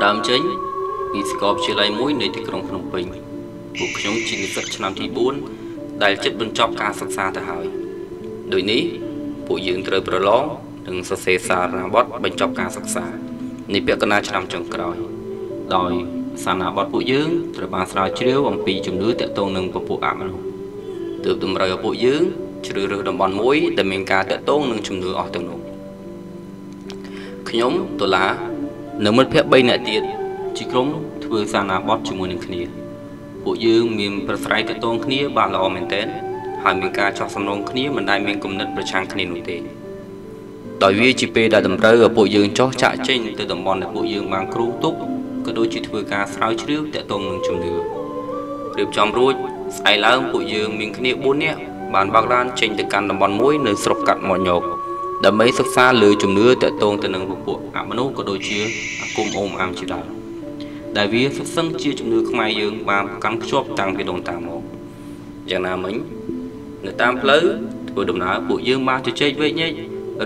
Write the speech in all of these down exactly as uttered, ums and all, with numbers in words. đám cháy bị sập chia lầy mũi nơi thị trường Phnom Penh. Cuộc sống chỉ rất chăm chỉ buồn, đại chất bên trong cả sạch sẽ thay hỏi. Đối ní, bộ dưỡng trời bờ ló đừng sơ sê xa ra bót bên trong cả sạch sẽ. Nếp bia cana chăm chồng còi. Đòi xa na bót bộ dưỡng trời ban sao chiếu bằng pì chùm núi tẹt tôn nâng bằng bộ ảm luôn. Từ từ rời bộ dưỡng chiếu rửa đầm bàn mũi để mình cả tẹt tôn nâng chùm núi ở tận nông. Nhóm tôi là nếu mất phép bay nè tiệt chỉ không thưa xa na bót chùm núi kia. Bộ dưỡng miền bờ sài tẹt tôn kia bà lò mình tết. Hai miền cả cho sầm nông kia mình đại miền cùng đất bờ trang kia nổi tiếng. Đối với chị P đã đầm ra ở bộ dương cho chạy trên từ đầm bòn ở bộ dương mang cú túc các đôi chị thưa cá sáu chiếc để tôm ngừng chùm lửa được trong ruột sai láo bộ dương mình khné bốn nè bàn bạc lan trên từ căn đầm bòn mũi nơi sập cắt mòn nhọc đầm mấy sập xa lưới chùm lửa để tôm từ nâng bộ bộ ảm nô các đôi chia cùng ôm am chỉ đạo đại vía sập sưng chia chùm lửa không ai dương và cắn chóp tăng về đồng tàng một giang nam mình người tam lấy vừa đồng nào bộ dương ba cho chơi với nhé.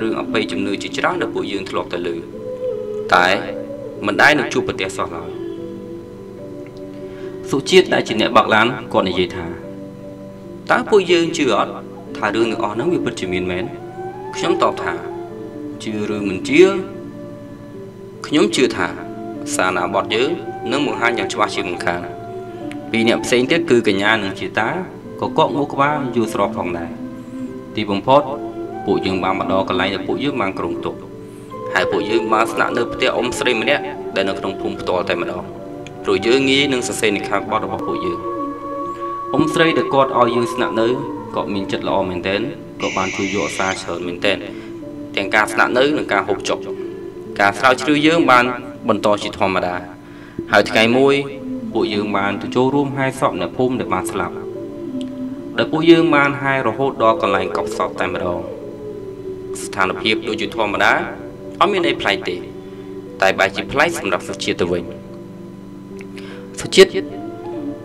Rừng ấp bay chùm nửa chỉ trắng được bộ dương thọt từ lử. Tại mình đái được chụp bật tè sọt rồi. Số chiết đã chỉ nhẹ bạc lán còn để dây thả. Tá bộ dương chưa thả đường được ở nắng bị bật chỉ miền mến. Nhóm tọt thả chưa rừng mình chia. Nhóm chưa thả xa nào bọt nhớ nước một hai nhàng cho ba chiếc mình khàn. Vì niệm xây tiết cư cả nhà nương chỉ tá có cọ ngô qua dù sọt phòng này. Thì bồng phốt. Bộ dương ba mặt đó còn lại là bộ dương mang cồng tục, hai bộ dương mang nặng nề tới ông sri mình đấy, đây là cồng phun to tại mặt đó, rồi dương nghĩ nâng sợi này khác bao đó bộ dương, ông sri được coi ao dương nặng nề, có mình chất lỏng mình tên, có bàn chui dọ xa chờ mình tên, tiếng ca nặng nề là ca hộp chọc, ca sao chui dương bàn bận to chỉ thò mà đà, hai ngày môi bộ dương bàn từ chỗ room hai sọt nè phun để bàn sập, để bộ dương bàn hai rồi hốt đó còn lại cọc sọt tại mặt đó. Thằng lập hiệp đôi chút thua mà đá, ông miền đây play tệ, tại bài chỉ play sầm đập sự chia từ mình. Sự chết,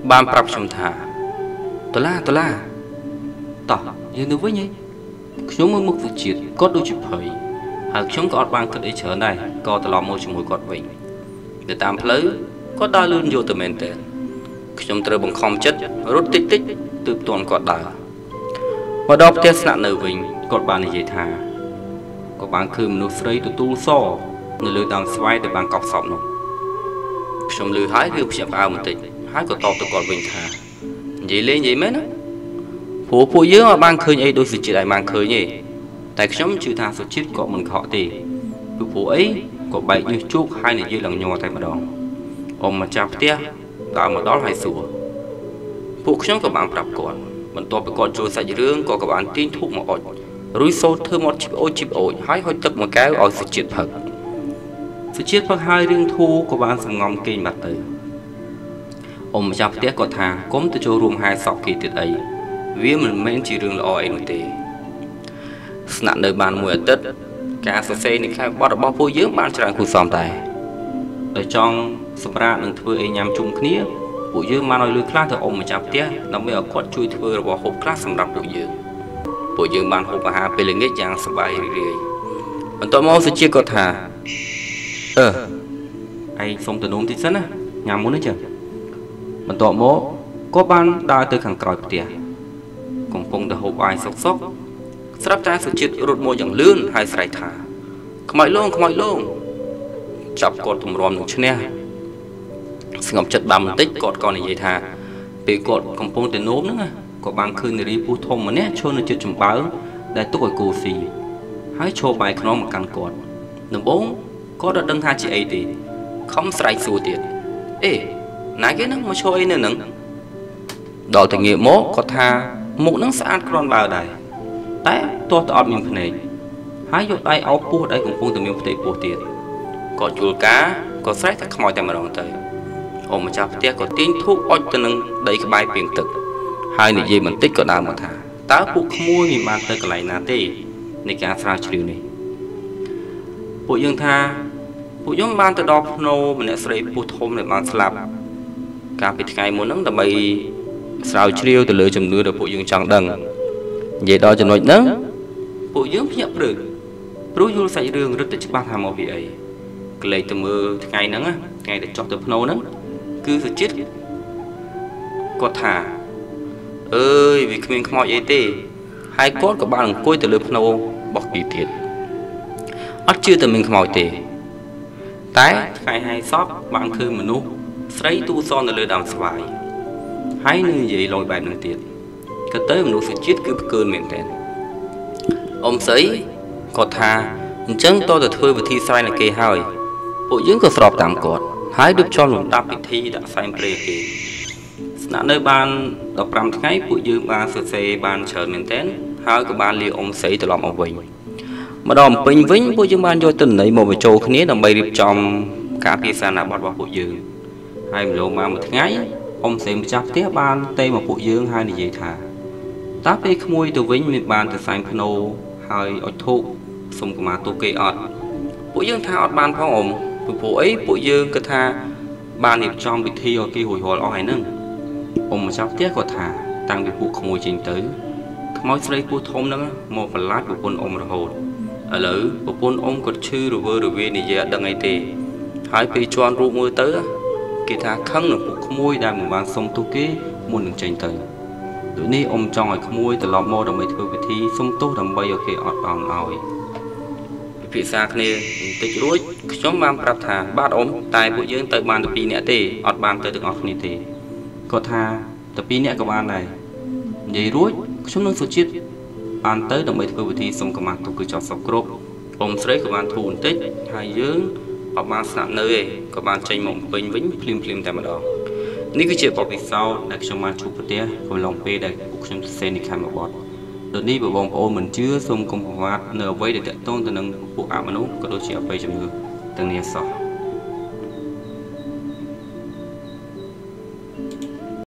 ban prap chồng thả, tôi la tôi la, tỏ giờ đối với nhỉ, chúng mới mực sự chết, có đôi chút phơi, hàng chúng có ban cất ấy chở này, có từ lò môi chồng mùi cọt mình, để tam lấy, có đa lươn vô từ mình tệ, chúng tôi bằng không chết, rút tích tích, từ toàn cọt đá, và đọc test nạn nợ mình, cọt ban này dễ thả. Có bạn khơi một sợi từ tu so người lừa đảo xoay từ bàn cọc sọt nó, xong lừa hái lừa chạm ao một tí, hái còn to từ còn bình thà, vậy lên vậy mấy nó, phố phố dưới mà bạn khơi ấy đôi sự chỉ đại bạn khơi nhỉ, tại sống chữ thà số chết có mình họ thì, phố ấy có bảy như chuốc hai này dưới lòng nhò tại mà đòn, ông mà chạm tia, tạo mà đó phải sửa, phố sống các bạn gặp còn, mình to bị còn trôi sạch rương, còn các bạn tin thụ mà ọt. Rúi sâu thơ một chip ôi chip ôi hái hơi tức một cái ở sự chết thật sự chết thật hai riêng thu của bạn sầm ngóng kinh mặt tử ông chạp tiếc có thà cốm từ chỗ ruộng hai sọc kỳ tuyệt ấy vía mình mến chỉ riêng là ôi một tí nạn đời bàn mùa tết cả sơ xe này khai bắt bao phôi dưỡng bạn chẳng khu xóm tài đời trong sầm ra đừng thưa ấy nhằm chung khía bộ dưỡng mà nói lưu khá thờ ông chạp tiếc nó mới ở quật chui thưa vào hộp khá sầm rạp bộ dưỡng bộ dương ban hộp hà về lên nghịch giang sờ bài rìa, còn tôi mau sẽ chia cột hà, ờ, anh xong từ nông thì sẵn á, nhà muốn đấy chứ, còn tôi mau có ban đa từ hàng còi tiệt, còn phong từ hộp bài sọc sọc, sắp trái sự chia rụt môi chẳng lươn hai sải thả, không mày luôn không mày luôn, chọc cột thùng ròm được chưa nè, ngọc chật ba một tích cột còn này dây thả, bị cột còn phong từ nốm nữa à. Có bạn khơi người đi phù thông mà nét cho nên chưa chấm báo đại túc ở cổ xì hái cho bài khăn ông càng cọt nằm bốn có đợt đăng hai chị ấy thì không sai số tiền ê nãy cái nắng mà cho ấy nữa nắng đào thành nghiệp mốt có tha một nắng sẽ ăn con vào đài tái to to mình phần này hái cho tay áo phu đây cũng không từ mình phải bỏ tiền có chuột cá có sai tất cả mọi thứ mà đồng thời ông mà chạp tiếc có tin thuốc oi từ nắng đấy cái bài biển thực hai này gì mình tích có đào mà thả tá buộc mua thì mang tới cái này là tê này cả sao chịu này bộ dương tha bộ dương mang tới đo nô mình đã xây bộ thôn để mang slab cả cái ngày muốn nắng là bay sao chịu từ lưỡi chùm lưỡi được bộ dương chẳng đằng vậy đó cho nói nắng bộ dương nhập được rú du sài đường rất là chúc ba tham màu vị ấy cái từ mưa ngày nắng á ngày để chọc từ phô nó cứ phải chết có thả ơi vì mình không mọi tê hai cốt của bạn côi từ lớp phô bọc đi thiệt ắt chưa từ mình không mọi tê tái ngày hai shop bạn khơi mà nu sấy tu son là lời đàm xoài hái như vậy lòi bài nổi tiệt cái tới mà nu phải chết cứ cơn miệng tên ông sấy có thả chẳng to được thôi và thi sai là kê hỏi bộ dưỡng có sọp tạm cột hái được cho lùng đáp bị thi đã sai pre kê nạn nơi ban đọc làm ngay bộ dưỡng ban sơ xe ban chờ miền tên hai của ban liều ông sấy từ lòng ông bình mà đòm bình vĩnh bộ dưỡng ban do tình này một buổi trâu khné làm bay điệp trong cả kia xa là bọt bọt bộ dưỡng hai lô mà một ngày ông sấy một chặt tiếp ban tây một bộ dưỡng hai là dễ thả táp đi khmui từ vĩnh miền ban từ sai khâu hai ở thụ xung của mà tôi kê ọt bộ dương tha ọt ban phong ổn bộ ấy bộ dương cơ tha ban hiệp trong bị thi ở kia hồi hồi lo hải nâng ông mà sắp tiếc của thả tăng bị phụ không ngồi trình tới mỗi giây của thông nâng một phần lát của quân ông rồi hồi ở lử của quân ông còn chưa rồi vơ rồi về này giờ đằng ngày tề hai pì tròn ru mưa tới kia tha khăng được phụ không ngồi đang một ban sông tôi kê muốn được trình tới đối nay ông trong ngày không ngồi từ lọ mô đồng mấy thứ bị thi sông tôi đồng bay ở kia ọt bằng ngồi vì xa kia tích rối chống ban prap thả bát ống tại bộ dưỡng tới bàn tập pi nẹt tê ọt bàn tới được ọt nẹt tê có tha tập pi nẹt của bàn này dây rối chống nâng số chiết bàn tới đồng mấy thứ vị thi sông của mặt tôi cứ chọn sọc cột ông sấy của bàn thùn tích hai dưỡng ọt bàn sạn nơi của bàn tranh mộng bình vĩnh phim phim tại mặt đó ní cái chuyện bỏ việc sau đặt trong màn chụp tia còn lòng pe đặt buộc trong xe đi khai một bọt đợt đi bộ bóng ô mình chưa xong công hoạt nở vây để tận tôn từ nâng bộ ảo mà nó có đôi chuyện về chấm ngược từng ngày sau.